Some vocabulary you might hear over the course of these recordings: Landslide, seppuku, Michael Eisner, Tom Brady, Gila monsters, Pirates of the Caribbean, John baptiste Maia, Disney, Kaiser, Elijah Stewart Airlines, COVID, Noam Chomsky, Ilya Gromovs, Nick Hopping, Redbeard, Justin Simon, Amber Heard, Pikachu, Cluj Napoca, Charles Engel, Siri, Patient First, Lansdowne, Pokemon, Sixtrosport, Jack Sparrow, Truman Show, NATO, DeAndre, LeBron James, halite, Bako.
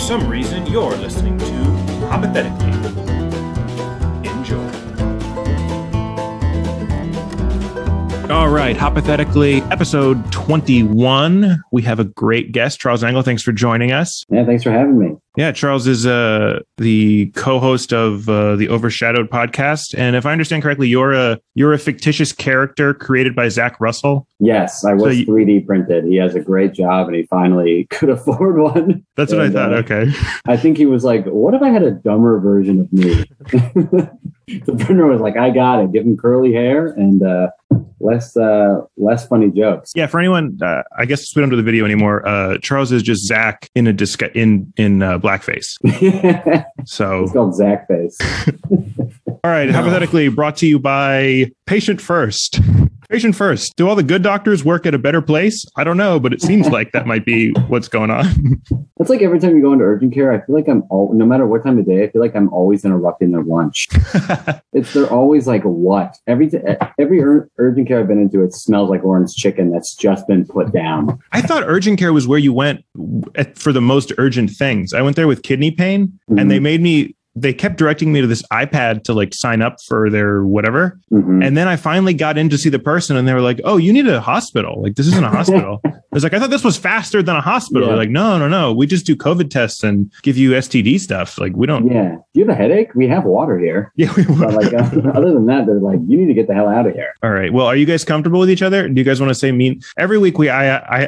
for some reason, you're listening to Hoppothetically. Enjoy. All right, Hoppothetically, episode 21. We have a great guest, Charles Engel. Thanks for joining us. Yeah, thanks for having me. Yeah, Charles is the co-host of the Overshadowed podcast, and if I understand correctly, you're a fictitious character created by Zach Russell. Yes, I was 3D printed. He has a great job, and he finally could afford one. That's what I thought. Okay, I think he was like, "What if I had a dumber version of me?" The printer was like, "I got it. Give him curly hair and less funny jokes." Yeah, for anyone, I guess we don't do the video anymore. Charles is just Zach in a blackface. So it's called Zach Face. All right. No. Hoppothetically brought to you by Patient First. Patient First. Do all the good doctors work at a better place? I don't know, but it seems like that might be what's going on. It's like every time you go into urgent care, I feel like no matter what time of day, I feel like I'm always interrupting their lunch. They're always like, what? Every urgent care I've been into, it smells like orange chicken that's just been put down. I thought urgent care was where you went for the most urgent things. I went there with kidney pain, and they kept directing me to this iPad to like sign up for their whatever. And then I finally got in to see the person and they were like, oh, you need a hospital. Like, this isn't a hospital. I was like, I thought this was faster than a hospital. Yeah. They're like, no. We just do COVID tests and give you STD stuff. Like, we don't. Yeah. Do you have a headache? We have water here. Yeah. But like, other than that, they're like, you need to get the hell out of here. All right. Well, are you guys comfortable with each other? Do you guys want to say mean? Every week I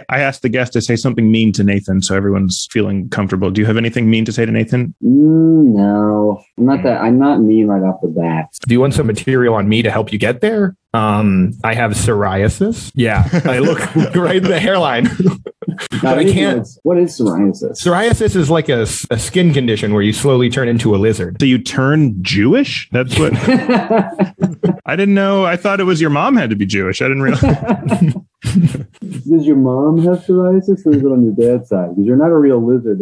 ask the guest to say something mean to Nathan. So everyone's feeling comfortable. Do you have anything mean to say to Nathan? No. I'm not mean right off the bat. Do you want some material on me to help you get there? I have psoriasis. Yeah, I look right in the hairline. But I can't. What is psoriasis? Psoriasis is like a skin condition where you slowly turn into a lizard. So you turn Jewish? That's what. I didn't know. I thought it was your mom had to be Jewish. I didn't realize. Does your mom have psoriasis or is it on your dad's side? Because you're not a real lizard.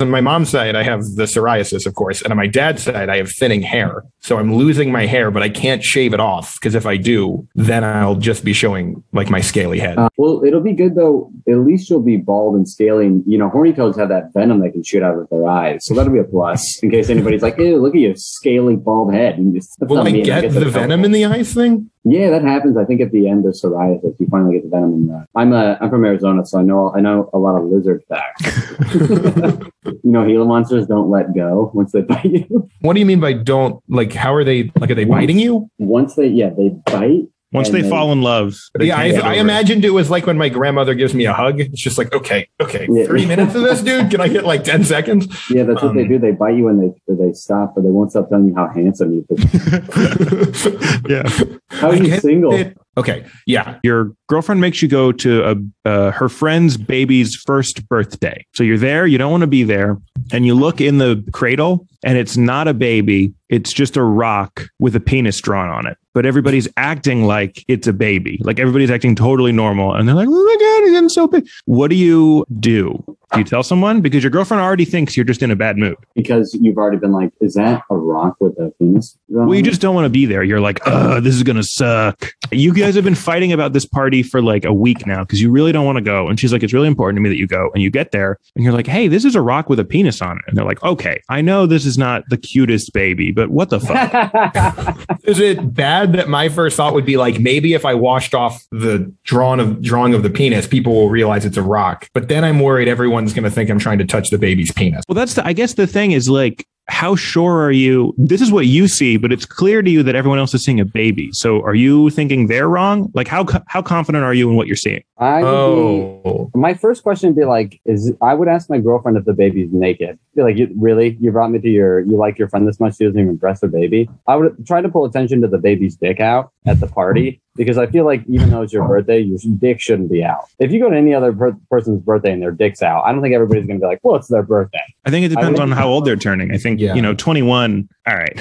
On my mom's side, I have the psoriasis, of course. And on my dad's side, I have thinning hair. So I'm losing my hair, but I can't shave it off. Because if I do, then I'll just be showing like my scaly head. Well, it'll be good, though. At least you'll be bald and scaly. And, horny toads have that venom they can shoot out of their eyes. So that'll be a plus in case anybody's like, ew, look at your scaly bald head. Will I get the venom in the eyes thing? Yeah, that happens. I think at the end of psoriasis, you finally get the venom in the. I'm from Arizona, so I know a lot of lizard facts. Gila monsters don't let go once they bite you. What do you mean by don't? Like, how are they? Like, are they biting you? Once they bite. Once they fall in love. Yeah, I imagined it was like when my grandmother gives me a hug. It's just like, okay, yeah. 3 minutes of this, dude? Can I get like 10 seconds? Yeah, that's what they do. They bite you and they stop, but they won't stop telling you how handsome you think. Yeah. How are you single? Okay. Yeah. Your girlfriend makes you go to her friend's baby's first birthday. So you're there. You don't want to be there. And you look in the cradle and it's not a baby. It's just a rock with a penis drawn on it. But everybody's acting like it's a baby. Like everybody's acting totally normal. And they're like, oh my God, it's getting so big. What do you do? Do you tell someone? Because your girlfriend already thinks you're just in a bad mood. Because you've already been like, is that a rock with a penis? Well, you just don't want to be there. You're like, this is going to suck. You guys have been fighting about this party for like a week now because you really don't want to go. And she's like, it's really important to me that you go. And you get there and you're like, hey, this is a rock with a penis on it. And they're like, okay, I know this is not the cutest baby, but what the fuck? Is it bad that my first thought would be like, maybe if I washed off the drawing of the penis, people will realize it's a rock. But then I'm worried everyone is going to think I'm trying to touch the baby's penis. Well, that's I guess the thing is like, how sure are you? This is what you see, but it's clear to you that everyone else is seeing a baby. So are you thinking they're wrong? Like how confident are you in what you're seeing? My first question would be like, I would ask my girlfriend if the baby's naked. I'd be like, really? You brought me to you like your friend this much? She doesn't even breast her baby. I would try to pull attention to the baby's dick out at the party. Because I feel like even though it's your birthday, your dick shouldn't be out. If you go to any other person's birthday and their dick's out, I don't think everybody's going to be like, well, it's their birthday. I think it depends on how old they're turning. I think, 21. All right.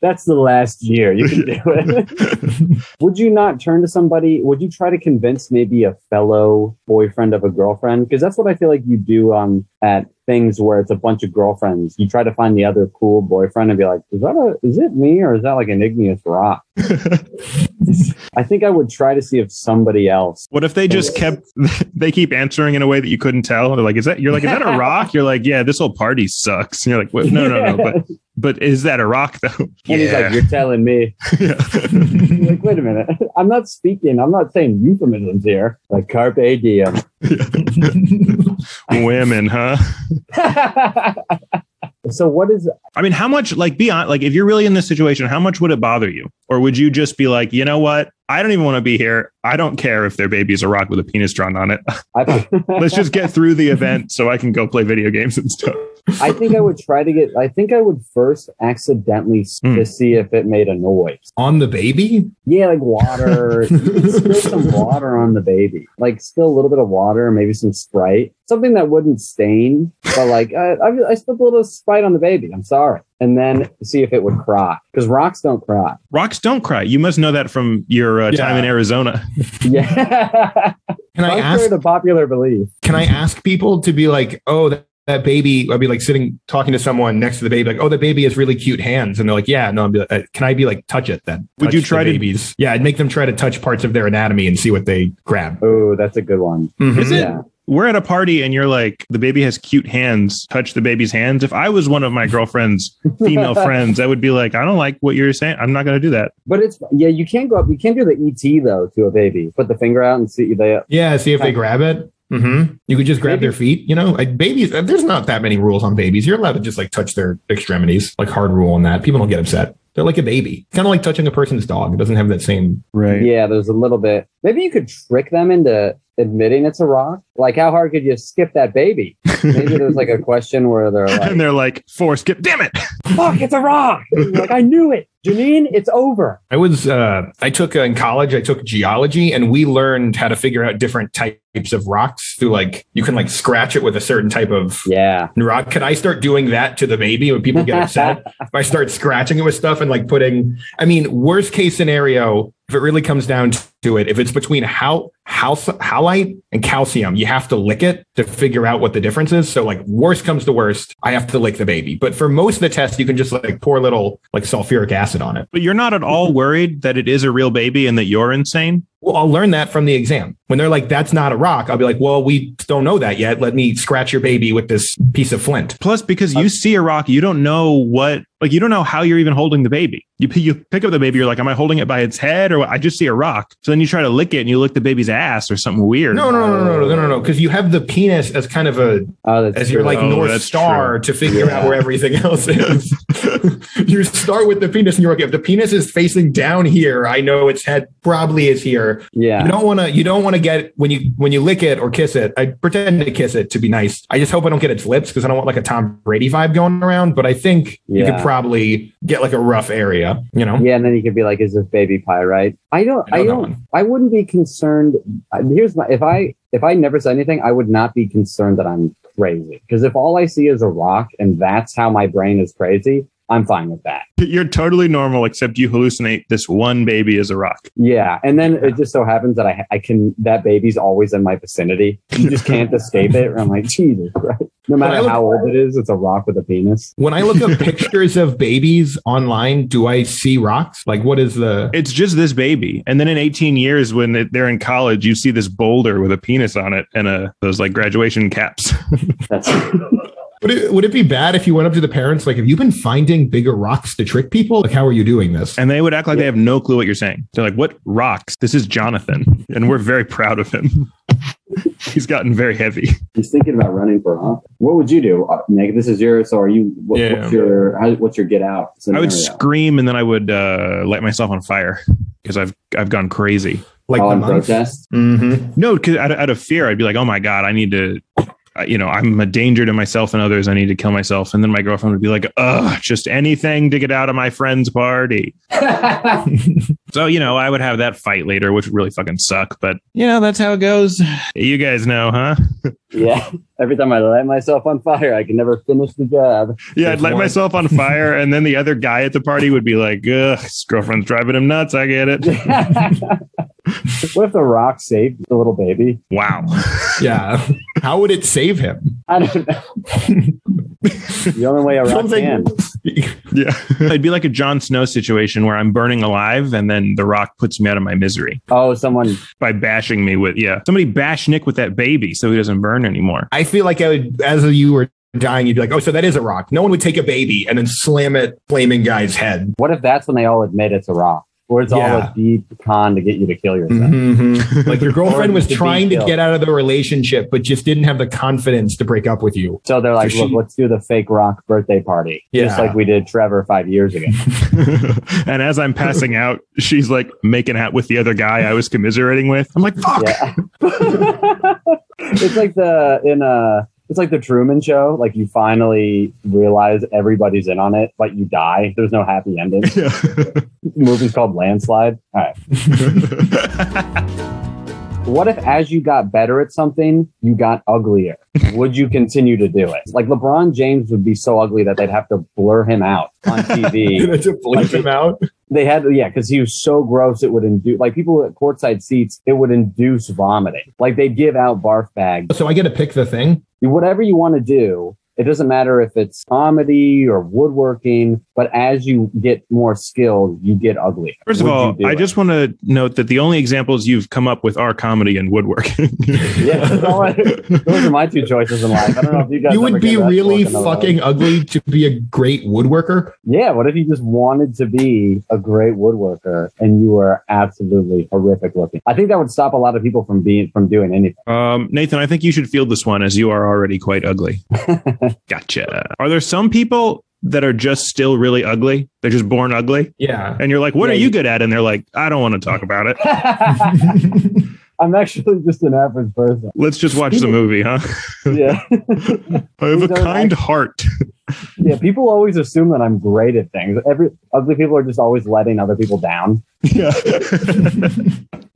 That's the last year. You can do it. Would you not turn to somebody? Would you try to convince maybe a fellow boyfriend of a girlfriend? Because that's what I feel like you do at things where it's a bunch of girlfriends. You try to find the other cool boyfriend and be like, is it me or is that like an igneous rock? I think I would try to see if somebody else. What if they keep answering in a way that you couldn't tell? They're like, is that a rock? You're like, yeah, this whole party sucks. And you're like, well, no. But is that a rock though? And he's like, you're telling me. You're like, wait a minute. I'm not speaking. I'm not saying euphemisms here. Like carpe diem. Women, huh? So what is it? I mean, how much, like, be honest, like, if you're really in this situation, how much would it bother you? Or would you just be like, you know what? I don't even want to be here. I don't care if their baby is a rock with a penis drawn on it. Let's just get through the event so I can go play video games and stuff. I think I would first accidentally to see if it made a noise. On the baby? Yeah, like water. Spill some water on the baby. Like spill a little bit of water, maybe some Sprite. Something that wouldn't stain. But like, I spilled a little Sprite on the baby. I'm sorry. And then see if it would cry. Because rocks don't cry. Rocks don't cry. You must know that from your time in Arizona. Yeah. Contrary to popular belief. Can I ask people to be like, oh, that baby, I'd be like sitting, talking to someone next to the baby, like, oh, the baby has really cute hands. And they're like, yeah, no, I'd be like, can I be like, touch it then? Would you try babies? Yeah, I'd make them try to touch parts of their anatomy and see what they grab. Oh, that's a good one. Mm-hmm. Is it? Yeah. We're at a party and you're like, the baby has cute hands, touch the baby's hands. If I was one of my girlfriend's female friends, I would be like, I don't like what you're saying. I'm not going to do that. But it's, yeah, you can't go up. You can't do the ET though to a baby. Put the finger out and see. See if they grab it. Mm-hmm. You could just grab their feet, you know, like babies. There's not that many rules on babies. You're allowed to just like touch their extremities, like hard rule on that. People don't get upset. They're like a baby. It's kind of like touching a person's dog. It doesn't have that same. Right. Yeah, there's a little bit. Maybe you could trick them into admitting it's a rock. Like, how hard could you skip that baby? Maybe there's like a question where they're like, and they're like, four skip. Damn it. Fuck, it's a rock. Like, I knew it. Janine, it's over. I was, in college, I took geology and we learned how to figure out different types of rocks through like, you can like scratch it with a certain type of rock. Could I start doing that to the baby when people get upset? If I start scratching it with stuff and like putting, I mean, worst case scenario, if it really comes down to it, if it's between halite and calcium, you have to lick it to figure out what the difference is. So like worst comes to worst, I have to lick the baby. But for most of the tests, you can just like pour a little like sulfuric acid on it. But you're not at all worried that it is a real baby and that you're insane? Well, I'll learn that from the exam. When they're like, that's not a rock, I'll be like, well, we don't know that yet. Let me scratch your baby with this piece of flint. Plus, because you see a rock, you don't know you don't know how you're even holding the baby. You pick up the baby, you're like, am I holding it by its head or what? I just see a rock. So then you try to lick it and you lick the baby's ass or something weird. No. Because you have the penis as kind of North Star to figure out where everything else is. You start with the penis and you're like, if the penis is facing down here, I know its head probably is here. Yeah. You don't want to get when you lick it or kiss it. I pretend to kiss it to be nice. I just hope I don't get its lips because I don't want like a Tom Brady vibe going around. But I think you could probably get like a rough area, you know? Yeah. And then you could be like, is this baby pyrite? I wouldn't be concerned. Here's my, if I never said anything, I would not be concerned that I'm crazy. Because if all I see is a rock and that's how my brain is crazy, I'm fine with that. You're totally normal, except you hallucinate this one baby is a rock. Yeah. And then it just so happens that that baby's always in my vicinity. You just can't escape it. And I'm like, Jesus Christ. No matter how old it is, it's a rock with a penis. When I look up pictures of babies online, do I see rocks? Like, what is the... It's just this baby. And then in 18 years, when they're in college, you see this boulder with a penis on it and those like graduation caps. That's Would it be bad if you went up to the parents, like, have you been finding bigger rocks to trick people? Like, how are you doing this? And they would act like they have no clue what you're saying. They're like, what rocks? This is Jonathan, and we're very proud of him. He's gotten very heavy. He's thinking about running for office. What would you do, Nick? This is yours. So are you? What's your get out scenario? I would scream, and then I would light myself on fire because I've gone crazy. Like the protest? Mm-hmm. No, because out of fear, I'd be like, oh my god, I need to. You know, I'm a danger to myself and others. I need to kill myself. And then my girlfriend would be like, ugh, just anything to get out of my friend's party. So, you know, I would have that fight later, which would really fucking suck. But, you know, that's how it goes. You guys know, huh? Yeah. Every time I light myself on fire, I can never finish the job. Yeah, I'd light myself on fire. And then the other guy at the party would be like, ugh, his girlfriend's driving him nuts. I get it. What if the rock saved the little baby? Wow. Yeah. How would it save him? I don't know. The only way around can. Yeah. It'd be like a Jon Snow situation where I'm burning alive and then The Rock puts me out of my misery. Oh, someone. By bashing me with, yeah. Somebody bash Nick with that baby so he doesn't burn anymore. I feel like I would, as you were dying, you'd be like, oh, so that is a rock. No one would take a baby and then slam it flaming guy's head. What if that's when they all admit it's a rock? Or it's all a deep con to get you to kill yourself. Mm-hmm. Like your girlfriend was trying to get out of the relationship, but just didn't have the confidence to break up with you. So they're like, look, let's do the fake rock birthday party. Yeah. Just like we did Trevor 5 years ago. And as I'm passing out, she's like making out with the other guy I was commiserating with. I'm like, fuck. Yeah. It's like it's like the Truman Show. Like you finally realize everybody's in on it, but you die. There's no happy ending. Yeah. The movie's called Landslide. All right. What if as you got better at something, you got uglier? Would you continue to do it? Like LeBron James would be so ugly that they'd have to blur him out on TV. They'd have to blur him out? They had, yeah, because he was so gross, it would induce, like people at courtside seats, it would induce vomiting. Like they'd give out barf bags. So I get to pick the thing? Whatever you want to do, it doesn't matter if it's comedy or woodworking, but as you get more skilled, you get ugly. First of all, I just want to note that the only examples you've come up with are comedy and woodworking. Yeah, those are my two choices in life. I don't know if you guys. You would be really fucking ugly to be a great woodworker. Yeah, what if you just wanted to be a great woodworker and you were absolutely horrific looking? I think that would stop a lot of people from doing anything. Nathan, I think you should field this one as you are already quite ugly. Gotcha. Are there some people that are just still really ugly? They're just born ugly? Yeah. And you're like, what are you good at? And they're like, I don't want to talk about it. I'm actually just an average person. Let's just watch the movie, huh? Yeah. I have a kind heart. Yeah, people always assume that I'm great at things. Ugly people are just always letting other people down. Yeah.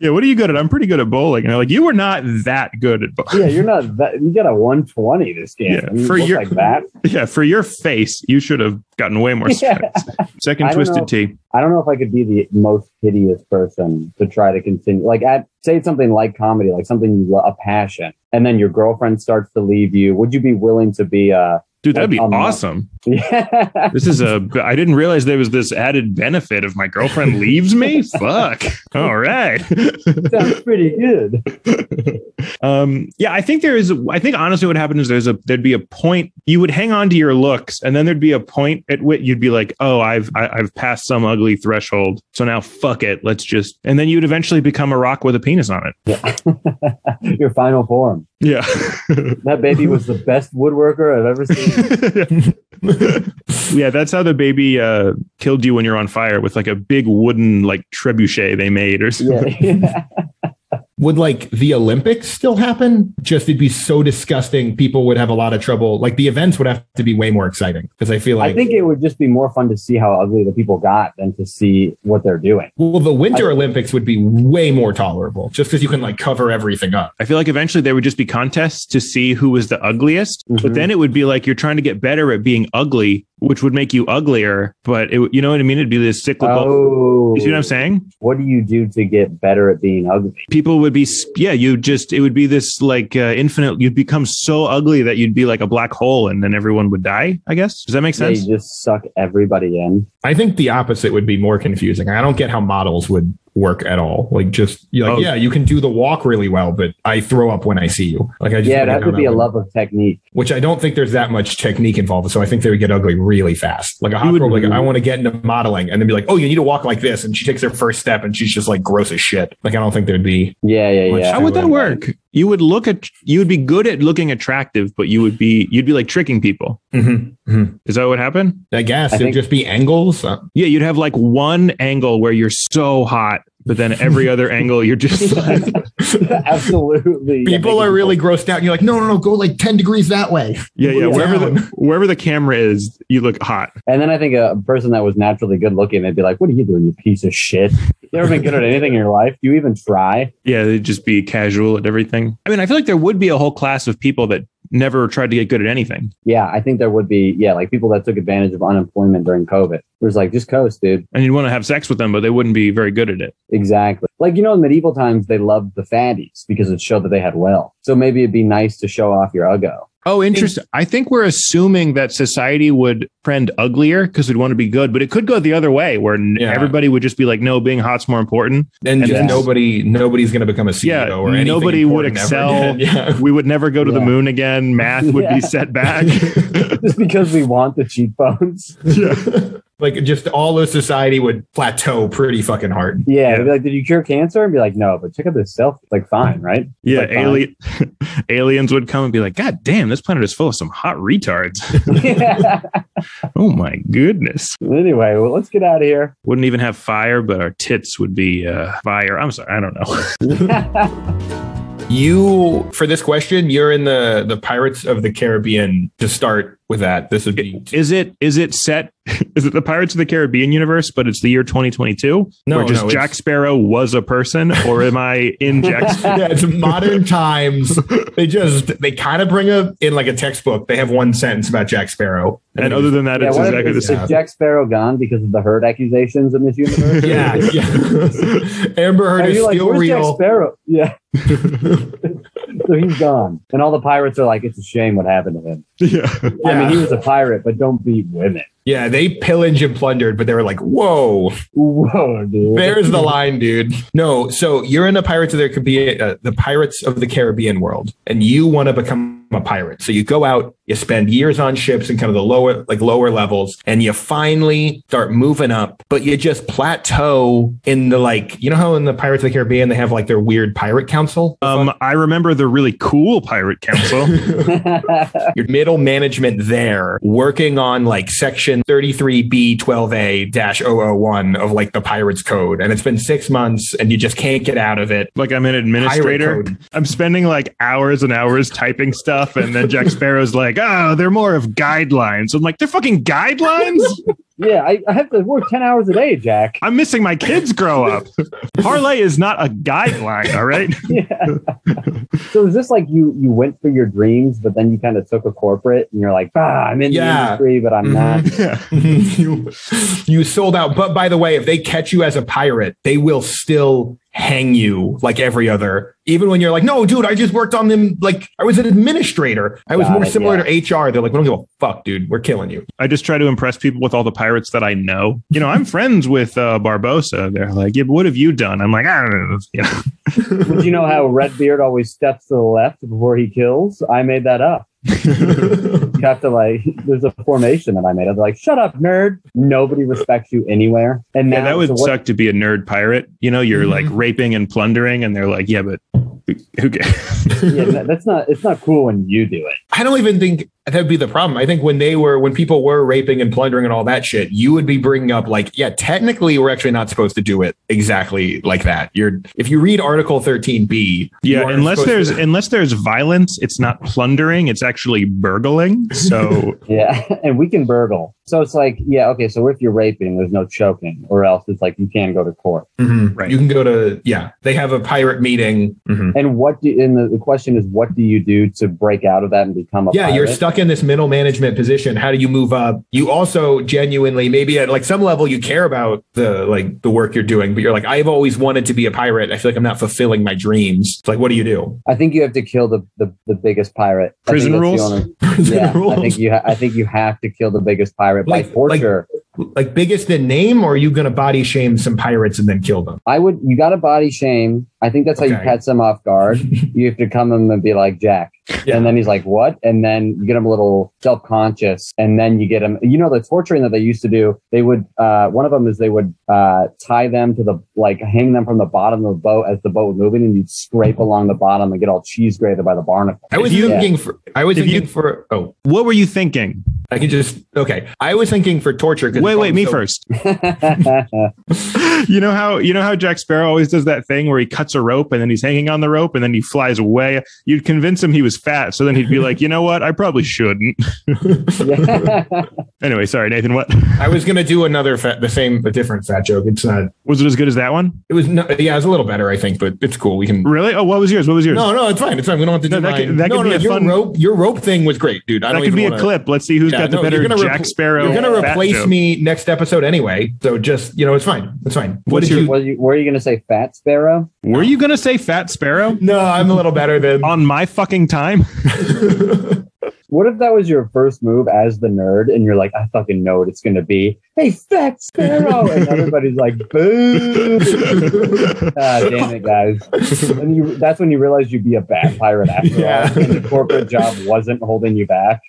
Yeah, what are you good at? I'm pretty good at bowling. And they're like, you were not that good at bowling. Yeah, you're not that. You got a 120 this game. Yeah, I mean, like that. Yeah, for your face, you should have gotten way more strikes. Second twisted T. I don't know if I could be the most hideous person to try to continue. Like, say something like comedy, like something you love, a passion, and then your girlfriend starts to leave you. Would you be willing to be a... Dude, that'd be awesome. Yeah. This is I didn't realize there was this added benefit if my girlfriend leaves me. Fuck. All right. Sounds pretty good. Yeah, I think honestly what happens is there'd be a point you would hang on to your looks, and then there'd be a point at which you'd be like, oh, I've passed some ugly threshold. So now fuck it. Let's just, and then you'd eventually become a rock with a penis on it. Yeah. Your final form. Yeah. That baby was the best woodworker I've ever seen. Yeah, that's how the baby killed you when you're on fire with like a big wooden like trebuchet they made or something. Yeah. Would like the Olympics still happen? Just it'd be so disgusting. People would have a lot of trouble. Like the events would have to be way more exciting because I feel like I think it would just be more fun to see how ugly the people got than to see what they're doing. Well, the Winter Olympics would be way more tolerable just because you can like cover everything up. I feel like eventually there would just be contests to see who was the ugliest. Mm-hmm. But then it would be like you're trying to get better at being ugly, which would make you uglier. But it, you know what I mean? It'd be this cyclical. Oh, you see what I'm saying? What do you do to get better at being ugly? People would be, yeah, you just, it would be this like infinite, you'd become so ugly that you'd be like a black hole and then everyone would die, I guess. Does that make sense? Yeah, you just suck everybody in. I think the opposite would be more confusing. I don't get how models would work at all. Like just you're like, yeah, you can do the walk really well, but I throw up when I see you. Like I just that would be a love of technique. Which I don't think there's that much technique involved. So I think they would get ugly really fast. Like a hot girl, like I want to get into modeling and then be like, oh, you need to walk like this. And she takes her first step and she's just like gross as shit. Like I don't think there'd be much. How would that work? You would be good at looking attractive, but you'd be like tricking people. Mm-hmm. Mm-hmm. Is that what happened? I guess it'd just be angles. Yeah, you'd have like one angle where you're so hot, but then every other angle, you're just like... Absolutely. People are really grossed out. And you're like, no, go like 10 degrees that way. Yeah, yeah. Wherever the camera is, you look hot. And then I think a person that was naturally good looking, they'd be like, what are you doing, you piece of shit? You never been good at anything in your life? Do you even try? Yeah, they'd just be casual at everything. I mean, I feel like there would be a whole class of people that never tried to get good at anything. Yeah, I think there would be, like people that took advantage of unemployment during COVID. It was like, just coast, dude. And you'd want to have sex with them, but they wouldn't be very good at it. Exactly. Like, you know, in medieval times, they loved the fatties because it showed that they had wealth. So maybe it'd be nice to show off your uggo. Oh, interesting. I think we're assuming that society would trend uglier because we'd want to be good, but it could go the other way where everybody would just be like, no, being hot's more important. And just nobody's going to become a CEO or anything. Nobody would excel. We would never go to the moon again. Math would be set back. Just because we want the cheekbones. Like, just all of society would plateau pretty fucking hard. Yeah. They'd be like, did you cure cancer? And be like, no, but check out this selfie. It's like, fine, right? It's like, fine. Aliens would come and be like, God damn, this planet is full of some hot retards. Oh, my goodness. Anyway, well, let's get out of here. Wouldn't even have fire, but our tits would be fire. I'm sorry. I don't know. You, for this question, you're in the Pirates of the Caribbean to start with that. This would be... Is it the Pirates of the Caribbean universe, but it's the year 2022? No, no, Jack Sparrow was a person, or am I in Jack Sparrow? Yeah, it's modern times. They kind of bring up in like a textbook. They have one sentence about Jack Sparrow. And other than that, it's exactly the same. Is Jack Sparrow gone because of the Heard accusations in this universe? Amber Heard is still real. Jack Sparrow? Yeah. So he's gone. And all the pirates are like, it's a shame what happened to him. Yeah. I mean, he was a pirate, but don't be women. Yeah, they pillaged and plundered, but they were like, whoa. Whoa, dude. There's the line, dude. No, so you're in the Pirates of the Caribbean world, and you want to become a pirate. So you go out, you spend years on ships and kind of the lower levels, and you finally start moving up, but you just plateau in the, like, you know how in the Pirates of the Caribbean, they have like their weird pirate council? I remember the really cool pirate council. Your middle management there working on like section 33B12A-001 of like the pirates code. And it's been 6 months and you just can't get out of it. Like, I'm an administrator. I'm spending like hours and hours typing stuff. And then Jack Sparrow's like, oh, they're more of guidelines. I'm like, they're fucking guidelines? Yeah, I have to work 10 hours a day, Jack. I'm missing my kids grow up. Parlay is not a guideline, all right? So is this like you went for your dreams, but then you kind of took a corporate and you're like, I'm in the industry, but I'm not. Yeah. You sold out. But by the way, if they catch you as a pirate, they will still hang you like every other. Even when you're like, no, dude, I just worked on them. Like, I was an administrator. I was more similar to HR. They're like, we don't give a fuck, dude. We're killing you. I just try to impress people with all the pirates that I know. You know, I'm friends with Barbossa. They're like, yeah, what have you done? I'm like, I don't know. But you know how Redbeard always steps to the left before he kills? I made that up. You have to, like, there's a formation that I made. I was like, shut up, nerd. Nobody respects you anywhere. And now, that would suck to be a nerd pirate. You know, you're like raping and plundering, and they're like, yeah, but who cares? It's not cool when you do it. I don't even think that'd be the problem. I think when people were raping and plundering and all that shit, you would be bringing up like, yeah, technically we're actually not supposed to do it exactly like that. If you read Article 13B, unless there's violence, it's not plundering, it's actually burgling. So and we can burgle. So it's like, so if you're raping, there's no choking, or else it's like you can go to court. Mm-hmm, right. You can go to, they have a pirate meeting. Mm-hmm. And the question is, what do you do to break out of that and become a pirate? Yeah, you're stuck in this middle management position. How do you move up? You also genuinely, maybe at like some level, you care about the work you're doing, but you're like, I've always wanted to be a pirate. I feel like I'm not fulfilling my dreams. It's like, what do you do? I think you have to kill the biggest pirate. Prison rules? Prison rules. I think you have to kill the biggest pirate. By torture. Like biggest in name, or are you going to body shame some pirates and then kill them? You got to body shame. I think that's how you catch them off guard. You have to come in and be like, Jack. Yeah. And then he's like, what? And then you get him a little self-conscious, and then you get him, you know, the torturing that they used to do. They would, one of them is they would tie them to hang them from the bottom of the boat as the boat was moving, and you'd scrape along the bottom and get all cheese grated by the barnacle. I was thinking what were you thinking? I can just, okay. I was thinking for torture. Wait, me first. You know how Jack Sparrow always does that thing where he cuts a rope and then he's hanging on the rope and then he flies away. You'd convince him he was fat. So then he'd be like, you know what? I probably shouldn't. Anyway, sorry, Nathan, what? I was going to do another different fat joke. It's not. Was it as good as that one? It was. No, yeah, it was a little better, I think, but it's cool. We can. Really? Oh, what was yours? No, it's fine. It's fine. We don't have to do mine. Your rope thing was great, dude. I don't even want to. That could be a clip. Let's see who's got the better Jack Sparrow. You're going to replace me next episode anyway. So just, it's fine. It's fine. Were you going to say Fat Sparrow? Were you going to say Fat Sparrow? No, I'm a little better than. On my fucking time? What if that was your first move as the nerd and you're like, I fucking know what it's going to be. Hey, Fat Sparrow. And everybody's like, boo. Damn it, guys. And that's when you realize you'd be a bad pirate after all. And the corporate job wasn't holding you back.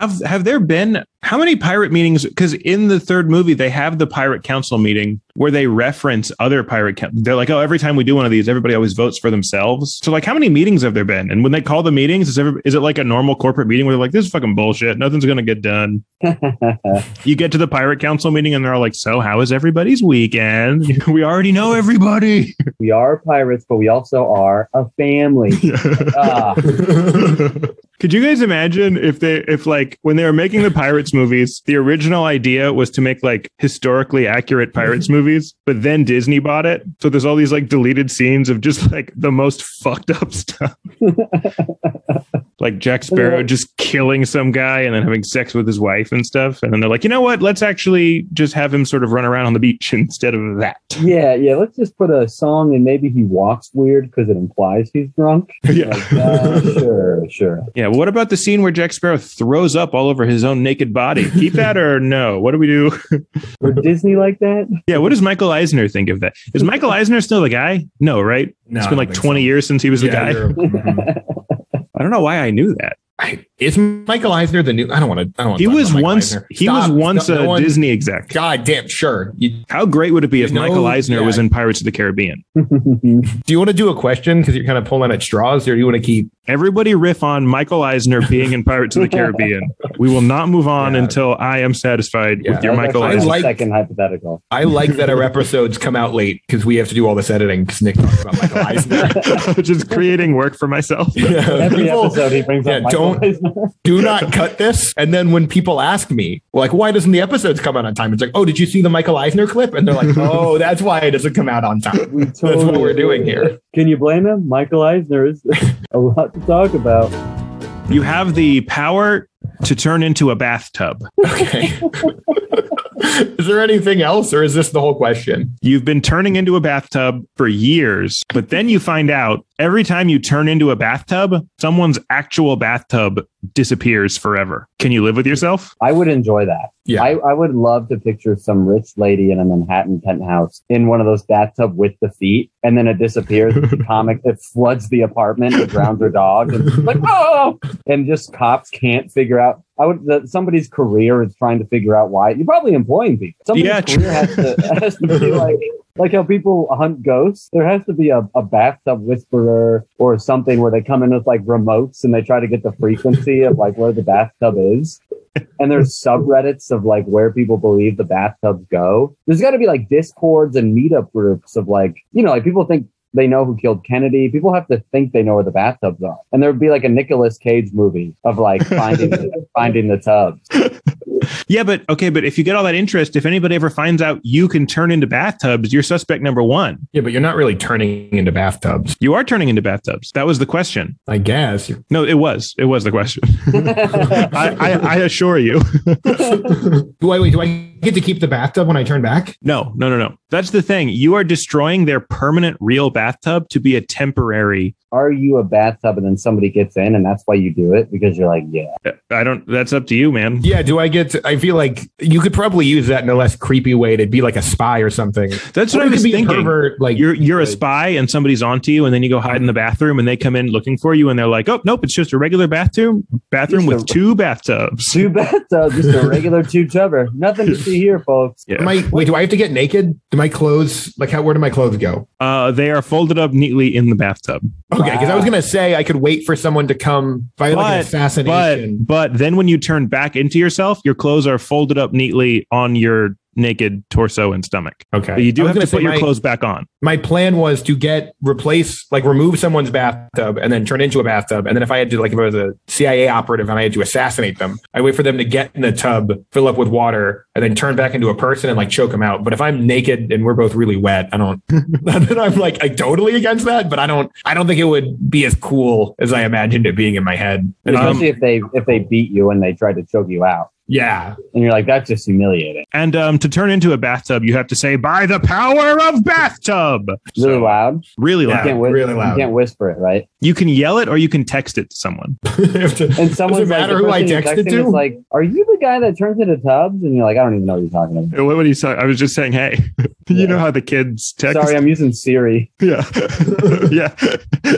Have there been how many pirate meetings? Because in the third movie, they have the pirate council meeting where they reference other pirate. They're like, oh, every time we do one of these, everybody always votes for themselves. So like, how many meetings have there been? And when they call the meetings, is it like a normal corporate meeting where they're like, this is fucking bullshit. Nothing's going to get done. You get to the pirate council meeting and they're all like, so how is everybody's weekend? We already know everybody. We are pirates, but we also are a family. Could you guys imagine if when they were making the Pirates movies, the original idea was to make like historically accurate Pirates movies, but then Disney bought it. So there's all these like deleted scenes of just like the most fucked up stuff. Like Jack Sparrow just killing some guy and then having sex with his wife and stuff. And then they're like, you know what? Let's actually just have him sort of run around on the beach instead of that. Yeah, yeah. Let's just put a song and maybe he walks weird because it implies he's drunk. Yeah. Like, sure. Yeah. What about the scene where Jack Sparrow throws up all over his own naked body? Keep that or no? What do we do? Would Disney like that? Yeah. What does Michael Eisner think of that? Is Michael Eisner still the guy? No, right? No, it's been like 20 years since he was the guy. I don't know why I knew that. Is Michael Eisner the new? I don't want to. He was once a Disney exec. God damn, sure. How great would it be if Michael Eisner was in Pirates of the Caribbean? Do you want to do a question because you're kind of pulling at straws, or do you want to keep everybody riff on Michael Eisner being in Pirates of the Caribbean? We will not move on until I am satisfied with your Michael Eisner. Second hypothetical. I like that our episodes come out late because we have to do all this editing because Nick talks about Michael Eisner. Just creating work for myself. Yeah. Every episode he brings up Michael. Do not cut this. And then when people ask me, like, why doesn't the episodes come out on time? It's like, oh, did you see the Michael Eisner clip? And they're like, oh, that's why it doesn't come out on time. That's what we're doing here. Can you blame him? Michael Eisner is a lot to talk about. You have the power to turn into a bathtub. Okay. Is there anything else, or is this the whole question? You've been turning into a bathtub for years, but then you find out every time you turn into a bathtub, someone's actual bathtub disappears forever. Can you live with yourself? I would enjoy that. Yeah, I would love to picture some rich lady in a Manhattan penthouse in one of those bathtub with the feet, and then it disappears. The comic, it floods the apartment and drowns her dog, and it's like, oh, and just cops can't figure out. Somebody's career is trying to figure out why. You're probably employing people. Somebody's career has to be like how people hunt ghosts. There has to be a bathtub whisperer or something where they come in with like remotes and they try to get the frequency of like where the bathtub is. And there's subreddits of like where people believe the bathtubs go. There's got to be like Discords and meetup groups of like, like people think they know who killed Kennedy. People have to think they know where the bathtubs are. And there would be like a Nicolas Cage movie of like finding the tubs. Yeah, but if you get all that interest, if anybody ever finds out you can turn into bathtubs, you're suspect number one. Yeah, but you're not really turning into bathtubs. You are turning into bathtubs. That was the question. I guess. No, it was. It was the question. I assure you. Do I get to keep the bathtub when I turn back? No. That's the thing. You are destroying their permanent real bathtub to be a temporary. Are you a bathtub and then somebody gets in and that's why you do it? Because you're like, yeah. I don't. That's up to you, man. Yeah. Do I get to, I feel like you could probably use that in a less creepy way to be like a spy or something. That's what I was thinking. Pervert, like you're a spy and somebody's onto you and then you go hide in the bathroom and they come in looking for you and they're like, oh, nope, it's just a regular bathroom with two bathtubs. Just a regular two-tubber. Nothing to see here, folks. Yeah. Wait, do I have to get naked? Do my clothes, where do my clothes go? They are folded up neatly in the bathtub. Okay, because I was going to say I could wait for someone to come by an assassination. But then when you turn back into yourself, your clothes are folded up neatly on your naked torso and stomach. Okay. But you do have to put your clothes back on. My plan was to remove someone's bathtub and then turn into a bathtub. And then if I had to, if I was a CIA operative and I had to assassinate them, I wait for them to get in the tub, fill up with water, and then turn back into a person and choke them out. But if I'm naked and we're both really wet, I don't, then I'm I'm totally against that, but I don't think it would be as cool as I imagined it being in my head. And especially if they beat you and they tried to choke you out. Yeah. And you're that's just humiliating. And to turn into a bathtub, you have to say, by the power of bathtub. Really loud? Really loud. You can't whisper it, right? You can yell it or you can text it to someone. And someone's who I text it to? Are you the guy that turns into tubs? And you're I don't even know what you're talking about. What are you saying? I was just saying, hey, you know how the kids text. Sorry, I'm using Siri. Yeah. Yeah.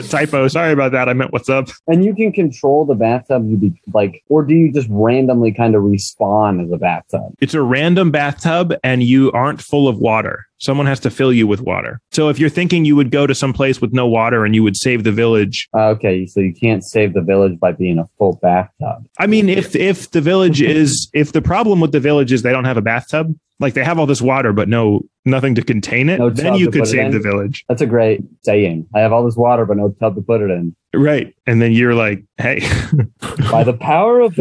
Typo. Sorry about that. I meant what's up. And you can control the bathtub to be or do you just randomly kind of spawn as a bathtub? It's a random bathtub and you aren't full of water. Someone has to fill you with water. So if you're thinking you would go to some place with no water and you would save the village. Okay, so you can't save the village by being a full bathtub. I mean, if the village is, if the problem with the village is they don't have a bathtub, they have all this water, but nothing to contain it, then you could save the village. That's a great saying. I have all this water, but no tub to put it in. Right. And then you're hey. By the power of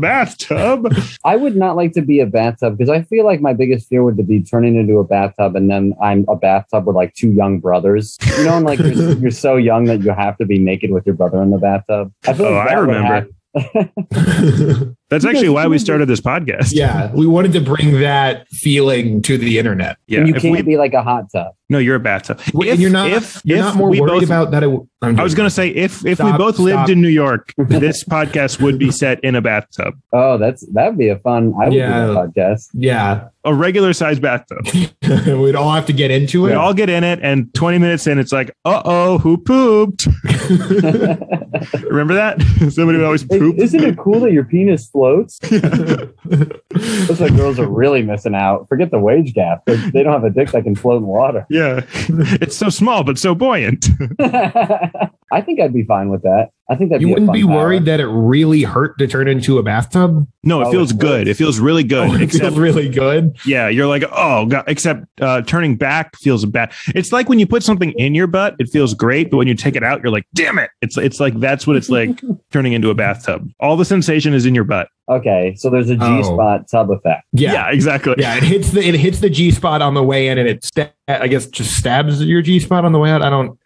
bathtub. I would not like to be a bathtub because I feel my biggest fear would be turning into a bathtub and then I'm a bathtub with two young brothers. You know, and you're so young that you have to be naked with your brother in the bathtub. I remember. That's actually why we started this podcast. Yeah, we wanted to bring that feeling to the internet. Yeah, and you can't be a hot tub. No, you're a bathtub. I was going to say if we both lived in New York, this podcast would be set in a bathtub. Oh, that'd be a fun. I would do a podcast. Yeah, a regular size bathtub. We'd all have to get into it. We'd all get in it, and 20 minutes in, it's who pooped? Remember that? Somebody would always poop. Isn't it cool that your penis floats? Looks like girls are really missing out. Forget the wage gap. They don't have a dick that can float in water. Yeah. It's so small, but so buoyant. I think I'd be fine with that. I think that you wouldn't be worried that it really hurt to turn into a bathtub. No, it feels good. It feels really good. Feels really good. Yeah, you're oh god. Except turning back feels bad. It's when you put something in your butt, it feels great, but when you take it out, you're damn it. It's that's what it's like turning into a bathtub. All the sensation is in your butt. Okay, so there's a G-spot tub effect. Yeah, exactly. Yeah, it hits the G-spot on the way in, and it just stabs your G-spot on the way out.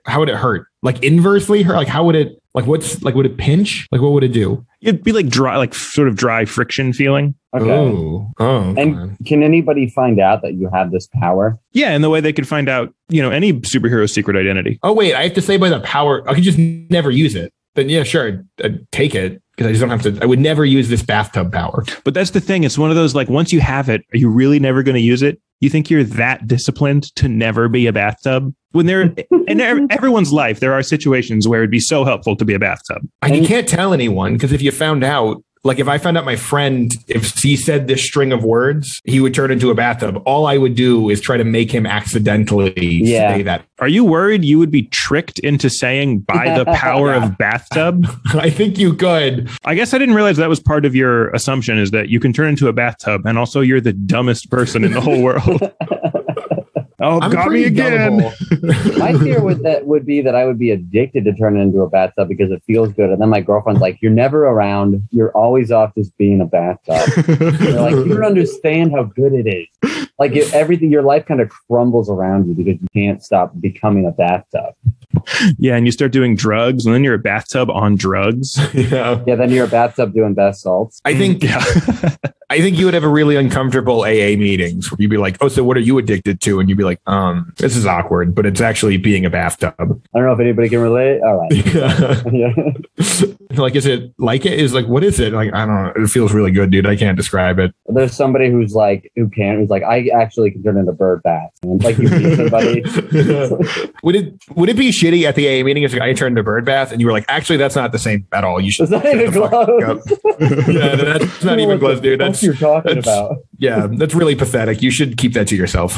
How would it hurt? Inversely hurt? How would it? Would it pinch? What would it do? It'd be dry, sort of dry friction feeling. Okay. Okay. And can anybody find out that you have this power? Yeah, in the way they could find out, any superhero's secret identity. Oh wait, I have to say by the power. I could just never use it. Then yeah, sure, I'd take it. Because I just don't have to, I would never use this bathtub power. But that's the thing. It's one of those, once you have it, are you really never going to use it? You think you're that disciplined to never be a bathtub? When in everyone's life, there are situations where it'd be so helpful to be a bathtub. You can't tell anyone, because if you found out, if I found out my friend, if he said this string of words, he would turn into a bathtub. All I would do is try to make him accidentally say that. Are you worried you would be tricked into saying by the power of bathtub? I think you could. I guess I didn't realize that was part of your assumption, is that you can turn into a bathtub and also you're the dumbest person in the whole world. Oh, got me again. My fear would be that I would be addicted to turning into a bathtub because it feels good. And then my girlfriend's you're never around. You're always off just being a bathtub. You're you don't understand how good it is. Everything, your life kind of crumbles around you because you can't stop becoming a bathtub. Yeah, and you start doing drugs, and then you're a bathtub on drugs. Yeah, then you're a bathtub doing bath salts. I think I think you would have a really uncomfortable AA meetings where you'd be oh, so what are you addicted to? And you'd be this is awkward, but it's actually being a bathtub. I don't know if anybody can relate. All right. Yeah. Like, is it like it is like, what is it? Like, I don't know. It feels really good, dude. I can't describe it. There's somebody who's like, who's like, I actually can turn into bird bath. And like, you see somebody. Would it be shitty at the AA meeting if I turned into bird bath and you were like, actually, that's not the same at all. You should. It's not even close. Yeah, that's not even close, dude. That's what you're talking about. Yeah, that's really pathetic. You should keep that to yourself.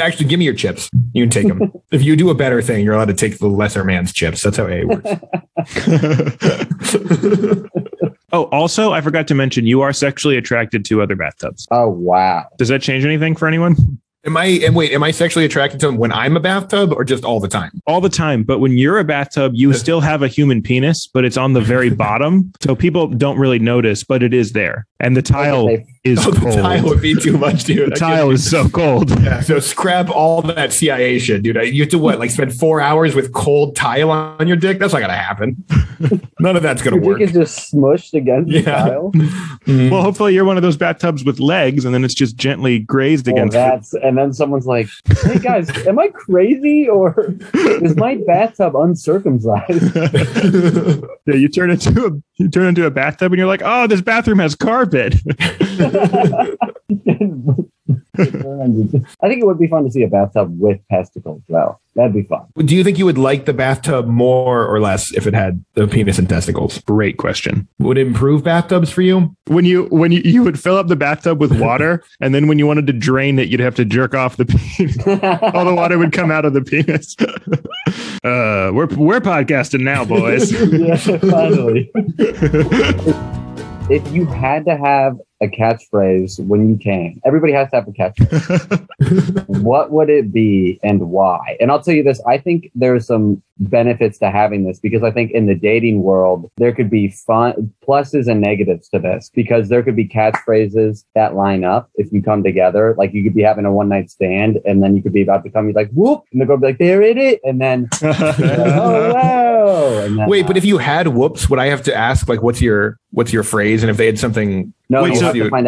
Actually, give me your chips. You can take them. If you do a better thing, you're allowed to take the lesser man's chips. That's how AA works. Oh, also, I forgot to mention, you are sexually attracted to other bathtubs. Oh, wow. Does that change anything for anyone? Am I sexually attracted to them when I'm a bathtub or just all the time? All the time. But when you're a bathtub, you still have a human penis, but it's on the very bottom. So people don't really notice, but it is there. And the tile is cold. The tile would be too much, dude. The tile is so cold. Yeah, so scrap all that CIA shit, dude. You have to spend 4 hours with cold tile on your dick? That's not going to happen. None of that's going to work. Your dick is just smushed against the tile. Mm-hmm. Well, hopefully you're one of those bathtubs with legs and then it's just gently grazed against it. And then someone's like, hey guys, am I crazy or is my bathtub uncircumcised? Yeah, you turn into a bathtub and you're like, oh, this bathroom has carpet. I think it would be fun to see a bathtub with testicles, though. That'd be fun. Do you think you would like the bathtub more or less if it had the penis and testicles? Great question. Would it improve bathtubs for you? When you would fill up the bathtub with water, and then when you wanted to drain it, you'd have to jerk off the penis. All the water would come out of the penis. We're podcasting now, boys. Yeah, finally. If you had to have a catchphrase when you came, everybody has to have a catchphrase. What would it be and why? And I'll tell you this, I think there's some benefits to having this because I think in the dating world, there could be fun pluses and negatives to this because there could be catchphrases that line up if you come together. Like you could be having a one night stand and then you could be about to come, you're like, whoop, and they're going to be like, there it is. And then, like, oh, wow. And then, wait, but if you had whoops, would I have to ask, like, what's your phrase? And if they had something... No, wait, you have to find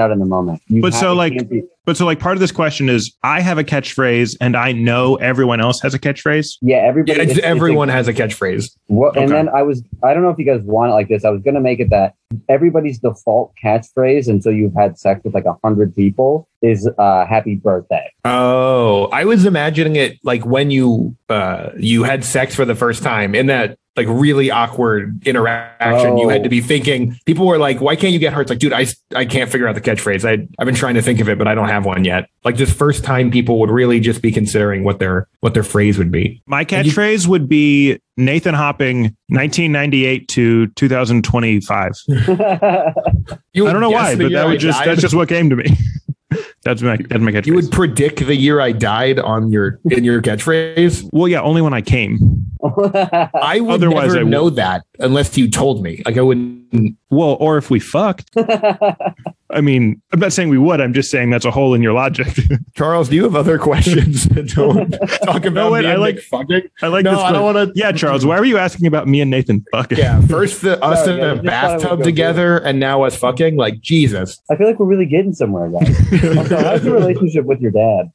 out in the moment. But part of this question is, I have a catchphrase and I know everyone else has a catchphrase. Yeah, everybody. Yeah, everyone has a catchphrase. What, okay. And then I don't know if you guys want it like this. I was going to make it that everybody's default catchphrase until you've had sex with like 100 people is happy birthday. Oh, I was imagining it like when you had sex for the first time in that like really awkward interaction. Oh. You had to be thinking. People were like, why can't you get her? It's like, dude, I can't figure out the catchphrase. I've been trying to think of it, but I don't have one yet. Like this first time people would really just be considering what their phrase would be. My catchphrase would be Nathan Hopping 1998 to 2025. I don't know why, but that's just what came to me. That's my catchphrase. You would predict the year I died in your catchphrase? Well, yeah, only when I came. I would never know that unless you told me. Like I wouldn't. Well, or if we fucked. I mean, I'm not saying we would. I'm just saying that's a hole in your logic. Charles, do you have other questions that don't talk about me and Nick fucking? I like this. I don't want to. Yeah, Charles, why were you asking about me and Nathan fucking? Yeah, first us in a bathtub together and now us fucking? Like, Jesus. I feel like we're really getting somewhere, guys. Also, how's the relationship with your dad?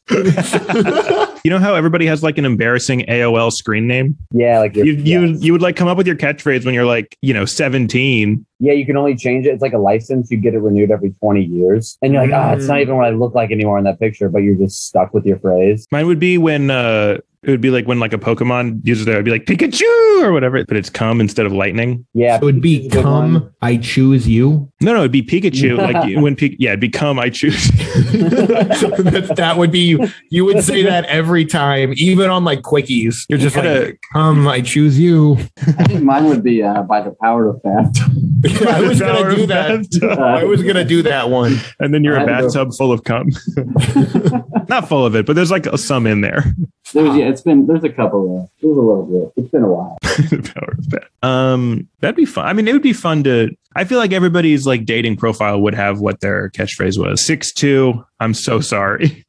You know how everybody has like an embarrassing AOL screen name? Yeah, like you would like come up with your catchphrase when you're like, 17. Yeah, you can only change it. It's like a license. You get it renewed every 20 years. And you're like, it's not even what I look like anymore in that picture, but you're just stuck with your phrase. Mine would be when a Pokemon uses it, I'd be like Pikachu or whatever, but it's cum instead of lightning. Yeah. So it would be cum, I choose you. No, it'd be Pikachu. Like it'd be cum, I choose. That would be, you would say that every time, even on like quickies. You're just like, cum, I choose you. I think mine would be by the power of bathtub. I was going to do that. I was going to do that one. And then you're a bathtub full of cum. Not full of it, but there's like some in there. There's a couple of, there's a little bit. It's been a while. The power of that. That'd be fun. I mean, it would be fun to, I feel like everybody's like dating profile would have what their catchphrase was. 6'2", I'm so sorry.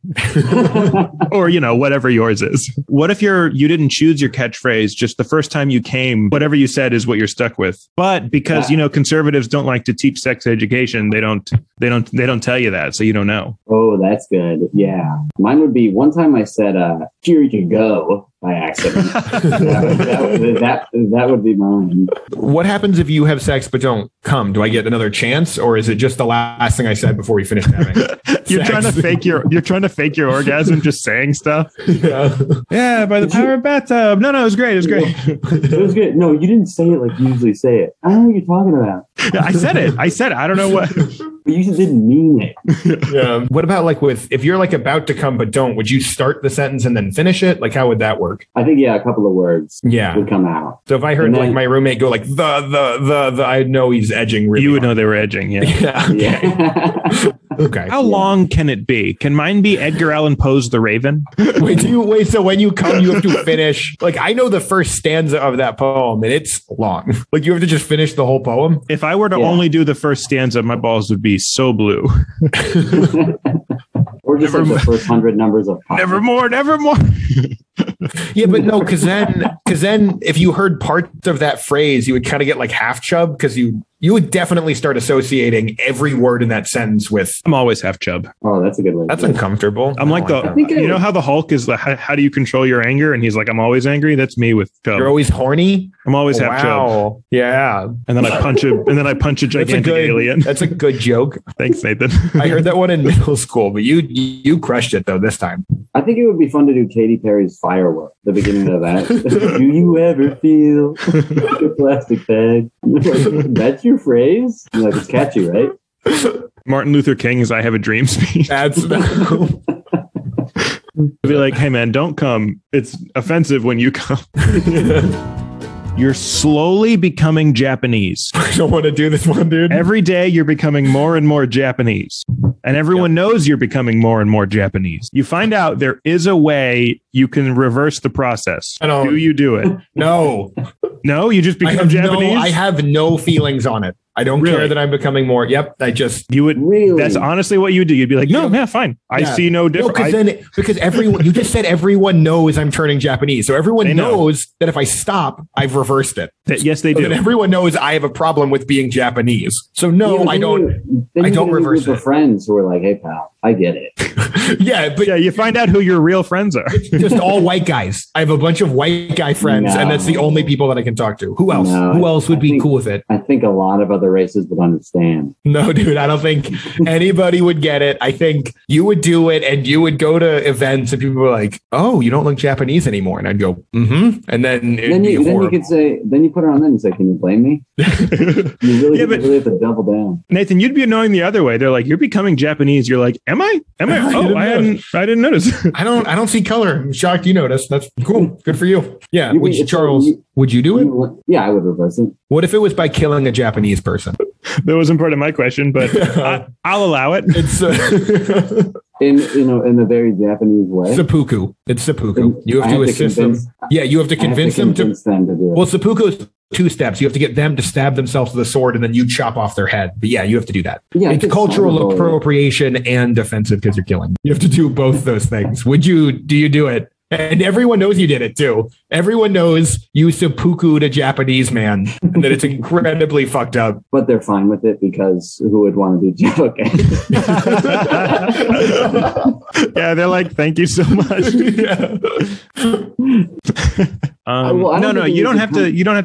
Or, whatever yours is. What if you didn't choose your catchphrase just the first time you came, whatever you said is what you're stuck with. But because, conservatives don't like to teach sex education, they don't tell you that. So you don't know. Oh, that's good. Yeah. Mine would be one time I said, here you go. by accident. that would be mine. What happens if you have sex but don't come? Do I get another chance, or is it just the last thing I said before we finished having you're sex? You're trying to fake your orgasm, just saying stuff. Yeah, by the power of bathtub. No, it was great. It was good. No, you didn't say it like you usually say it. I don't know what you're talking about. Yeah, I said it. I don't know what. But you just didn't mean it. Yeah. What about if you're about to come but don't? Would you start the sentence and then finish it? Like, how would that work? I think a couple of words. Yeah. Would come out. So if I heard then, my roommate go the, I know he's edging. Really, you would know they were edging. Yeah. Okay. How long can it be? Can mine be Edgar Allan Poe's The Raven? Wait. So when you come, you have to finish. I know the first stanza of that poem, and it's long. You have to just finish the whole poem. If I were to only do the first stanza, my balls would be so blue. Or just the first 100 numbers of poems. Nevermore. Yeah, but no, because then if you heard parts of that phrase, you would kind of get half chub, because you would definitely start associating every word in that sentence with. I'm always half chub. Oh, that's a good one. That's uncomfortable. I'm you know how the Hulk is how do you control your anger? And he's like, I'm always angry. That's me with chub. You're always horny. I'm always half chub. Yeah. And then I punch a gigantic alien. That's a good joke. Thanks, Nathan. I heard that one in middle school, but you crushed it though this time. I think it would be fun to do Katy Perry's Firework, the beginning of that. Do you ever feel your plastic bag? That's your phrase? It's catchy, right? Martin Luther King's I Have a Dream speech. That's be like, hey man, don't come. It's offensive when you come. You're slowly becoming Japanese. I don't want to do this one, dude. Every day you're becoming more and more Japanese. And everyone knows you're becoming more and more Japanese. You find out there is a way you can reverse the process. Do you do it? No. No, you just become Japanese? I have no feelings on it. I don't care that I'm becoming more. Yep. You would. Really? That's honestly what you would do. You'd be like, no, yeah, fine. I see no difference. No, because everyone, you just said everyone knows I'm turning Japanese. So everyone knows that if I stop, I've reversed it. Yes, they do. And everyone knows I have a problem with being Japanese. So no, I don't. I don't reverse it. Friends who are like, hey, pal, I get it. Yeah. But you find out who your real friends are. Just all white guys. I have a bunch of white guy friends, and that's the only people that I can talk to. Who else? No, who else would be cool with it? I think a lot of other races would understand. No, dude, I don't think anybody would get it. I think you would do it, and you would go to events, and people were like, "Oh, you don't look Japanese anymore," and I'd go, "Mm-hmm," and then you could say, then you put it on them and say, "Can you blame me?" You really have to double down, Nathan. You'd be annoying the other way. They're like, "You're becoming Japanese." You're like, "Am I? Am I? Oh, I didn't notice. I don't see color. I'm shocked you noticed. That's cool. Good for you." Yeah, Charles, would you do it? Yeah, I would reverse it. What if it was by killing a Japanese person? That wasn't part of my question, but I'll allow it. It's in a very Japanese way. Seppuku. It's seppuku. You have to assist them. Yeah, you have to convince them to do it. Well, seppuku is two steps. You have to get them to stab themselves with a sword, and then you chop off their head. But yeah, you have to do that. Yeah, it's cultural appropriation and offensive because you're killing. You have to do both those things. Do you do it? And everyone knows you did it too. Everyone knows you seppuku'd a Japanese man, and that it's incredibly fucked up. But they're fine with it because who would want to do Japan? Okay. Yeah, they're like, thank you so much. Yeah. You don't have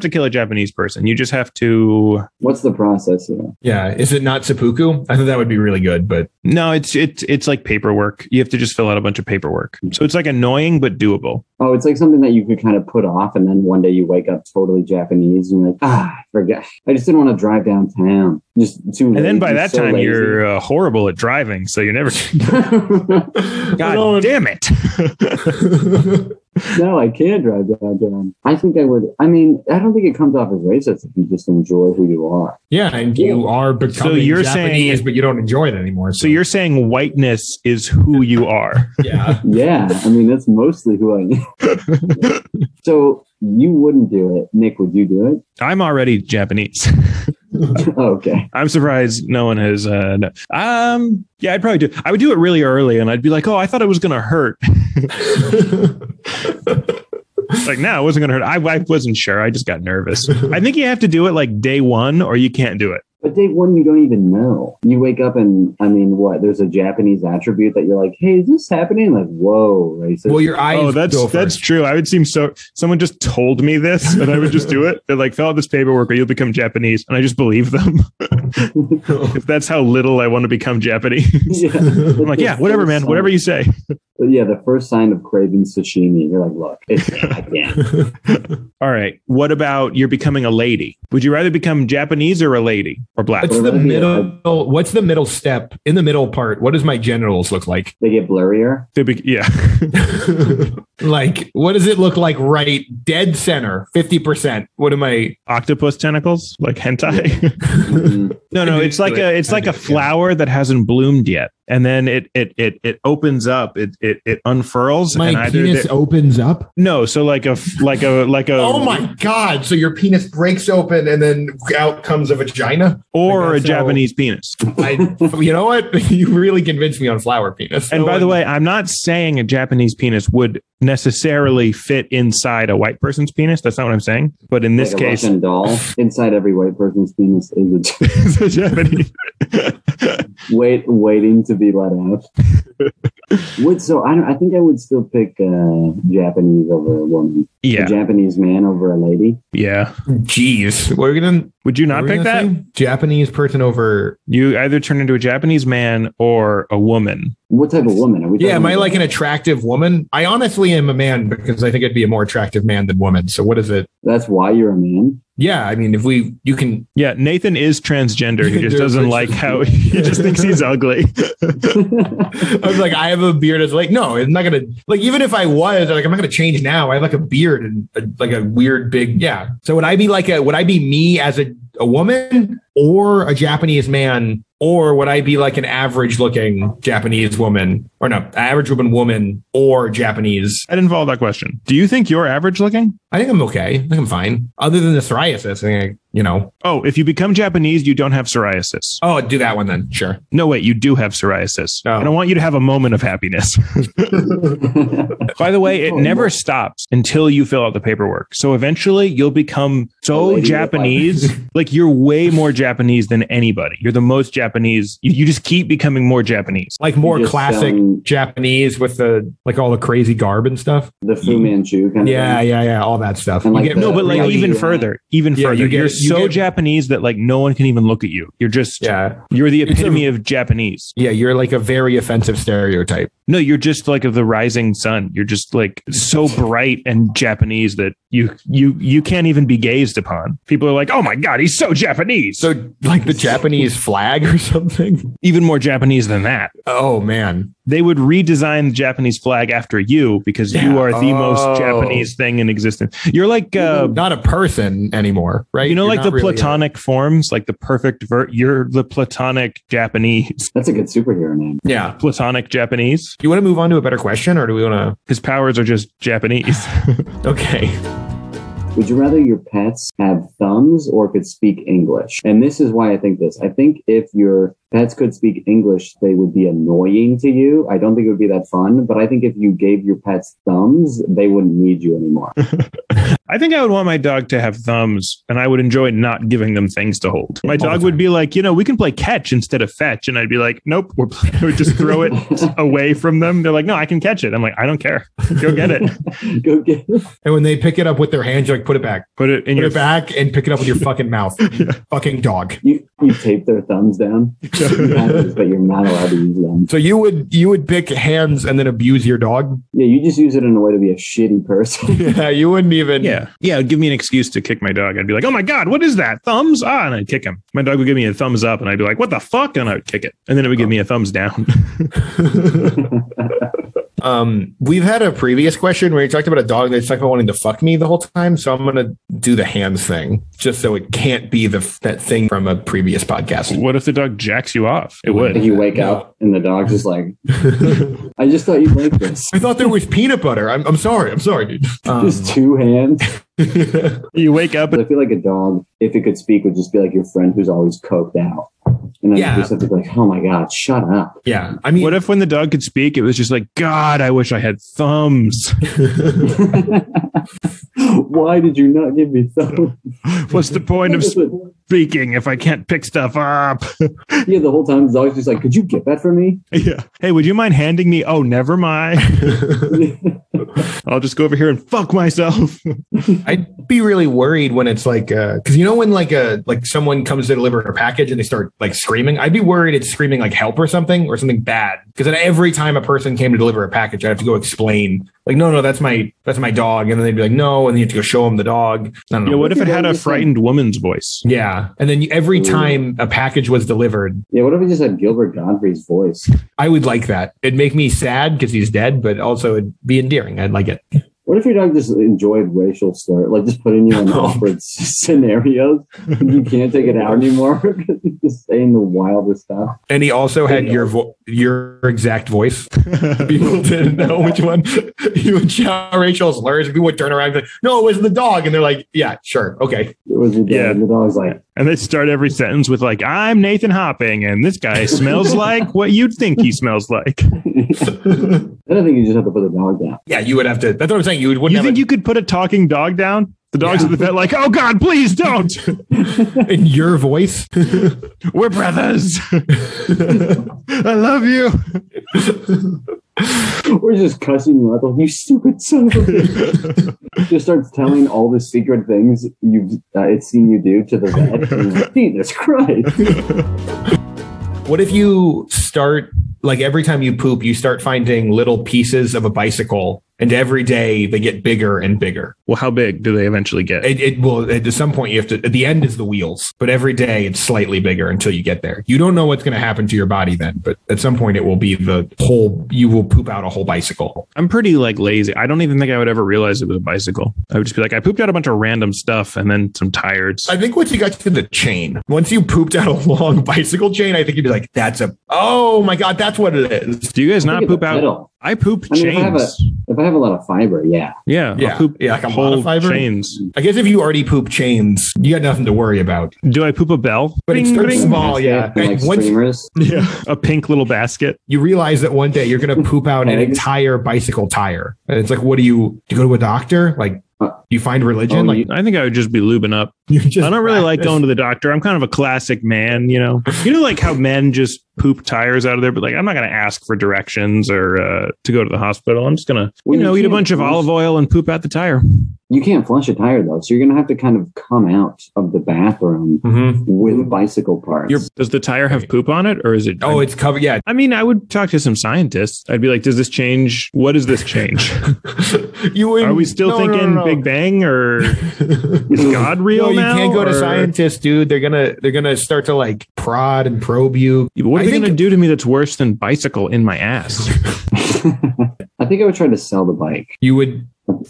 to kill a Japanese person. You just have to. What's the process here? Yeah, is it not seppuku? I thought that would be really good, but no, it's like paperwork. You have to just fill out a bunch of paperwork. So it's annoying but doable. Oh, it's something that you could kind of put off, and then one day you wake up totally Japanese, and you're like, I forgot. I just didn't want to drive downtown. Just too. And then by that time, you're horrible at driving, so you never. God damn it. No, I can't drive downtown. I think I would. I mean, I don't think it comes off as racist if you just enjoy who you are. Yeah, and you are becoming Japanese, but you don't enjoy it anymore. So you're saying whiteness is who you are. Yeah. Yeah. I mean, that's mostly who I am. So you wouldn't do it. Nick, would you do it? I'm already Japanese. Okay. I'm surprised no one has. No. Yeah, I'd probably do. I would do it really early, and I'd be like, "Oh, I thought it was going to hurt." No, it wasn't going to hurt. I wasn't sure. I just got nervous. I think you have to do it day one, or you can't do it. But date one, you don't even know. You wake up and, I mean, what? There's a Japanese attribute that you're like, hey, is this happening? Like, whoa, racist. Well, your eyes. Oh, that's true. I would seem so. Someone just told me this, and I would just do it. They're like, fill out this paperwork, or you'll become Japanese, and I just believe them. If that's how little I want to become Japanese, yeah. I'm like, yeah, whatever, man, whatever you say. Yeah, the first sign of craving sashimi, you're like, look, I can't. All right. What about you're becoming a lady? Would you rather become Japanese or a lady? Or black. What's the middle step in the middle part? What does my genitals look like? They get blurrier. Yeah. Like, what does it look like? Right. Dead center. 50%. What am I? Octopus tentacles? Like hentai? Yeah. Mm-hmm. No. It's like a flower that hasn't bloomed yet. And then it opens up. It unfurls. My penis opens up. No. So like a. Oh my God. So your penis breaks open and then out comes a vagina or a Japanese penis. You know what? You really convinced me on flower penis. And by the way, I'm not saying a Japanese penis would necessarily fit inside a white person's penis. That's not what I'm saying. But in this case, Russian doll inside every white person's penis is a Japanese. Waiting to be let out. I think I would still pick Japanese over a woman. Yeah, a Japanese man over a lady. Yeah. Jeez, would you not pick that? Japanese person over you either turn into a Japanese man or a woman. What type of woman are we? Yeah, am I like an attractive woman? I honestly am a man because I think I'd be a more attractive man than woman. So what is it? That's why you're a man. Yeah, I mean, you can. Yeah, Nathan is transgender. He just doesn't like how he just thinks he's ugly. I was like, I have a beard. I was like, no, I'm not gonna like. Even if I was, I'm not gonna change now. I have like a beard and like a weird big. Yeah. So would I be would I be me as a woman or a Japanese man? Or would I be like an average looking Japanese woman woman or Japanese? I didn't follow that question. Do you think you're average looking? I think I'm okay. I think I'm fine. Other than the psoriasis, I think Oh, if you become Japanese, you don't have psoriasis. Oh, do that one then. Sure. No, wait, you do have psoriasis. Oh. And I want you to have a moment of happiness. By the way, it never stops until you fill out the paperwork. So eventually you'll become so Japanese. Like you're way more Japanese than anybody. You're the most Japanese. You just keep becoming more Japanese. Like more classic Japanese with the all the crazy garb and stuff. The Fu Manchu kind of thing. Yeah. All that stuff. And even further. You're so Japanese that no one can even look at you. You're just you're the epitome of Japanese. Yeah, you're like a very offensive stereotype. No, you're just like of the rising sun. You're just like so bright and Japanese that you can't even be gazed upon. People are like, oh my God, he's so Japanese. So like the Japanese flag or something. Even more Japanese than that. Oh man. They would redesign the Japanese flag after you because you are the most Japanese thing in existence. You're like not a person anymore, right? You're like the platonic forms, like the perfect you're the platonic Japanese. That's a good superhero name. Yeah. Platonic Japanese. Do you want to move on to a better question or do we want to? His powers are just Japanese. Okay. Would you rather your pets have thumbs or could speak English? And this is why I think this. I think if your pets could speak English, they would be annoying to you. I don't think it would be that fun. But I think if you gave your pets thumbs, they wouldn't need you anymore. I think I would want my dog to have thumbs and I would enjoy not giving them things to hold. My dog would be like, we can play catch instead of fetch. And I'd be like, nope, I would just throw it away from them. They're like, no, I can catch it. I'm like, I don't care. Go get it. Go get it. And when they pick it up with their hands, you're like, put it back. Put it back and pick it up with your fucking mouth. Yeah. Fucking dog. You tape their thumbs down, but you're not allowed to use them. So you would pick hands and then abuse your dog? Yeah, you just use it in a way to be a shitty person. Yeah, you wouldn't even... Yeah. Yeah, it'd give me an excuse to kick my dog. I'd be like, oh my God, what is that? Thumbs? And I'd kick him. My dog would give me a thumbs up and I'd be like, what the fuck? And I would kick it. And then it would give me a thumbs down. We've had a previous question where you talked about a dog that's talking about wanting to fuck me the whole time. So I'm going to do the hands thing just so it can't be that thing from a previous podcast. What if the dog jacks you off? It would. You wake up and the dog's just like, I just thought you'd like this. I thought there was peanut butter. I'm sorry, dude. Just two hands. You wake up. I feel like a dog, if it could speak, would just be like your friend who's always coked out. And then you just have to be like, oh my God, shut up. Yeah. I mean, what if when the dog could speak, it was just like, God, I wish I had thumbs. Why did you not give me thumbs? What's the point of speaking if I can't pick stuff up? Yeah, the whole time the dog's just like, could you get that for me? Yeah. Hey, would you mind handing me? Oh, never mind. I'll just go over here and fuck myself. I'd be really worried when it's like, because you know when like someone comes to deliver a package and they start like screaming, I'd be worried it's screaming like help or something bad. Because then every time a person came to deliver a package, I'd have to go explain like, no, that's my dog, and then they'd be like, no, and you have to go show them the dog. I don't know. Yeah, what if it had a frightened woman's voice? Yeah, and then every time a package was delivered, yeah, what if it just had Gilbert Godfrey's voice? I would like that. It'd make me sad because he's dead, but also it'd be endearing. I'd like it. What if your dog just enjoyed racial slur? Like just putting you in awkward scenarios. You can't take it out anymore because he's just saying the wildest stuff. And he also had your exact voice. People didn't know which one. You would shout racial slurs. People would turn around and be like, no, it was the dog. And they're like, yeah, sure. Okay. It was the dog. Yeah. And the dog's like, and they start every sentence with like, I'm Nathan Hopping and this guy smells like what you'd think he smells like. I don't think you just have to put the dog down. Yeah, you would have to. That's what I'm saying. You could put a talking dog down? The dog's at the vet like, oh God, please don't. In your voice. We're brothers. I love you. We're just cussing you out. Like, you stupid son of a bitch. Just starts telling all the secret things it's seen you do to the vet. And like, Jesus Christ. What if you start, like every time you poop, you start finding little pieces of a bicycle, and every day they get bigger and bigger? Well, how big do they eventually get? It will, at some point you have to, at the end is the wheels, but every day it's slightly bigger until you get there. You don't know what's going to happen to your body then, but at some point it will be you will poop out a whole bicycle. I'm pretty like lazy. I don't even think I would ever realize it was a bicycle. I would just be like, I pooped out a bunch of random stuff and then some tires. I think once you got to the chain, once you pooped out a long bicycle chain, I think you'd be like, oh my God, that's what it is. Do you guys not poop out? I poop chains. If I have a lot of fiber, yeah. Yeah. I'll poop like a whole lot of fiber. Chains. I guess if you already poop chains, you got nothing to worry about. Do I poop a bell? But it's pretty small, yeah. Like streamers. Yeah. A pink little basket. You realize that one day you're going to poop out an entire bicycle tire. And it's like, what do you go to a doctor? Like, do you find religion? I think I would just be lubing up. I don't really like going to the doctor. I'm kind of a classic man, you know. You know, like how men just poop tires out of there, but like I'm not going to ask for directions or to go to the hospital. I'm just going to, eat a bunch of olive oil and poop out the tire. You can't flush a tire though, so you're going to have to kind of come out of the bathroom with bicycle parts. Does the tire have poop on it, or is it? Oh, it's covered. Yeah. I mean, I would talk to some scientists. I'd be like, "Does this change? What does this change? Are we still thinking Big Bang, or is God real now? You can't go to scientists, dude. They're gonna start to like prod and probe you. What are they gonna do to me that's worse than bicycle in my ass? I think I would try to sell the bike. You would.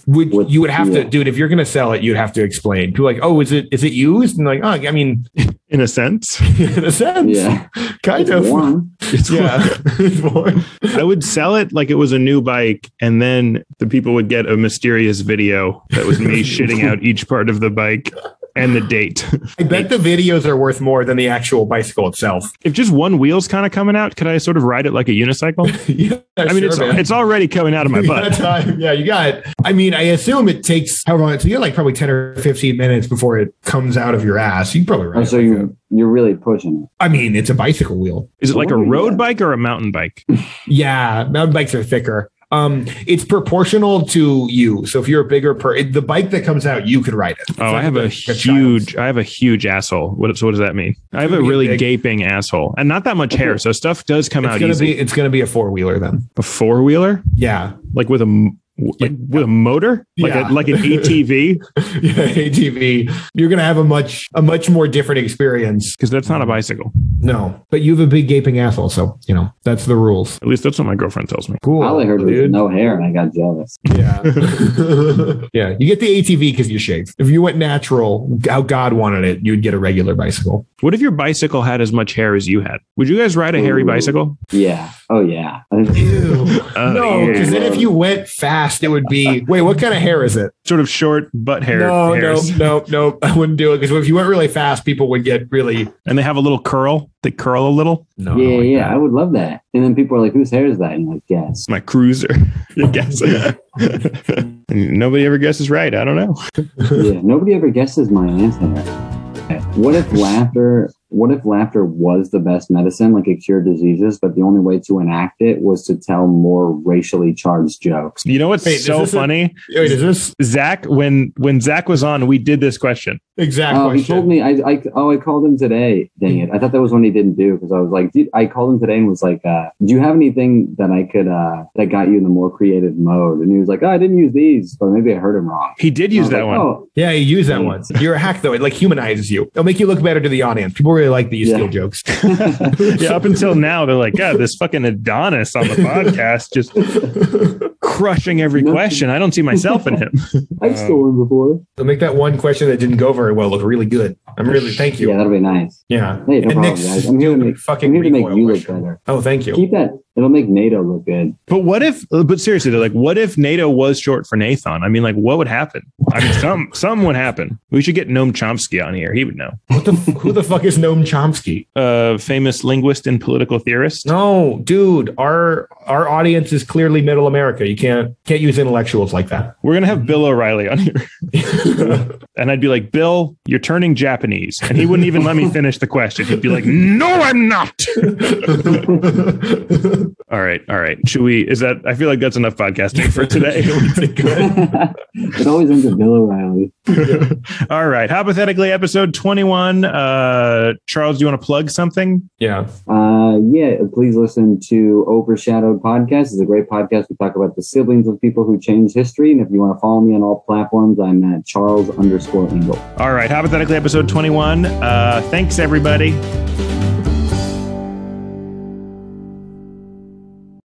You would have to, dude, if you're going to sell it, you'd have to explain. People are like, oh, is it used? And like, oh, I mean, in a sense. Yeah. It's worn. I would sell it like it was a new bike, and then the people would get a mysterious video that was me shitting out each part of the bike. And the date. I bet the videos are worth more than the actual bicycle itself. If just one wheel's kind of coming out, could I sort of ride it like a unicycle? It's already coming out of my butt. Yeah, you got it. I mean, I assume it takes however long. So you have like probably 10 or 15 minutes before it comes out of your ass. You can probably ride it. You're really pushing it. I mean, it's a bicycle wheel. Is it like a road bike or a mountain bike? Yeah, mountain bikes are thicker. It's proportional to you. So if you're a bigger the bike that comes out, you could ride it. I have a huge asshole. So what does that mean? I have a really gaping asshole and not that much hair. So stuff does come out easy. It's going to be a four-wheeler then. A four-wheeler? Yeah. Like with a... with a motor, like an ATV, You're gonna have a much more different experience because that's not a bicycle. No, but you have a big gaping asshole, so you know that's the rules. At least that's what my girlfriend tells me. Cool. All I heard was no hair, and I got jealous. Yeah, You get the ATV because you shave. If you went natural, how God wanted it, you'd get a regular bicycle. What if your bicycle had as much hair as you had? Would you guys ride a hairy bicycle? Yeah. Oh yeah. Ew. No, because then if you went fast. past, it would be, wait, what kind of hair is it? Sort of short butt hair. No. I wouldn't do it, because if you went really fast, people would get really. And they have a little curl. They curl a little. No. Yeah, yeah. I would love that. And then people are like, whose hair is that? And I'm like, guess. My cruiser. You guess. Nobody ever guesses right. I don't know. Yeah. Nobody ever guesses my answer. What if laughter was the best medicine, like it cured diseases, but the only way to enact it was to tell more racially charged jokes? You know what's so funny? Zach, when Zach was on, we did this question. Exactly. He told me, I called him today. Dang it. I thought that was one he didn't do, because I was like, I called him today and was like, do you have anything that I could, that got you in the more creative mode? And he was like, oh, I didn't use these, but maybe I heard him wrong. He did use that one. Oh, yeah, he used that one. You're a hack, though. It like humanizes you. It'll make you look better to the audience. People really like that you steal jokes. Yeah, up until now, they're like, God, this fucking Adonis on the podcast just crushing every question. I don't see myself in him. I've stolen before. They'll make that one question that didn't go very well look really good. Thank you. Yeah, that'll be nice. Yeah. Hey, no problem, guys. I'm here to make you look better. Oh, thank you. Keep that. It'll make NATO look good. But seriously, they're like, what if NATO was short for Nathan? I mean, like, what would happen? I mean, some would happen. We should get Noam Chomsky on here. He would know. Who the fuck is Noam Chomsky? Famous linguist and political theorist. No, dude, our audience is clearly middle America. You can't use intellectuals like that. We're going to have Bill O'Reilly on here. And I'd be like, Bill, you're turning Japanese. And he wouldn't even let me finish the question. He'd be like, no, I'm not. All right. Should we? I feel like that's enough podcasting for today. It always ends with Bill O'Reilly. All right. Hoppothetically, episode 21. Charles, do you want to plug something? Yeah. Yeah. Please listen to Overshadowed podcast. It's a great podcast. We talk about the siblings of people who changed history. And if you want to follow me on all platforms, I'm at Charles _Engel. All right. Hoppothetically, episode 21. Thanks, everybody.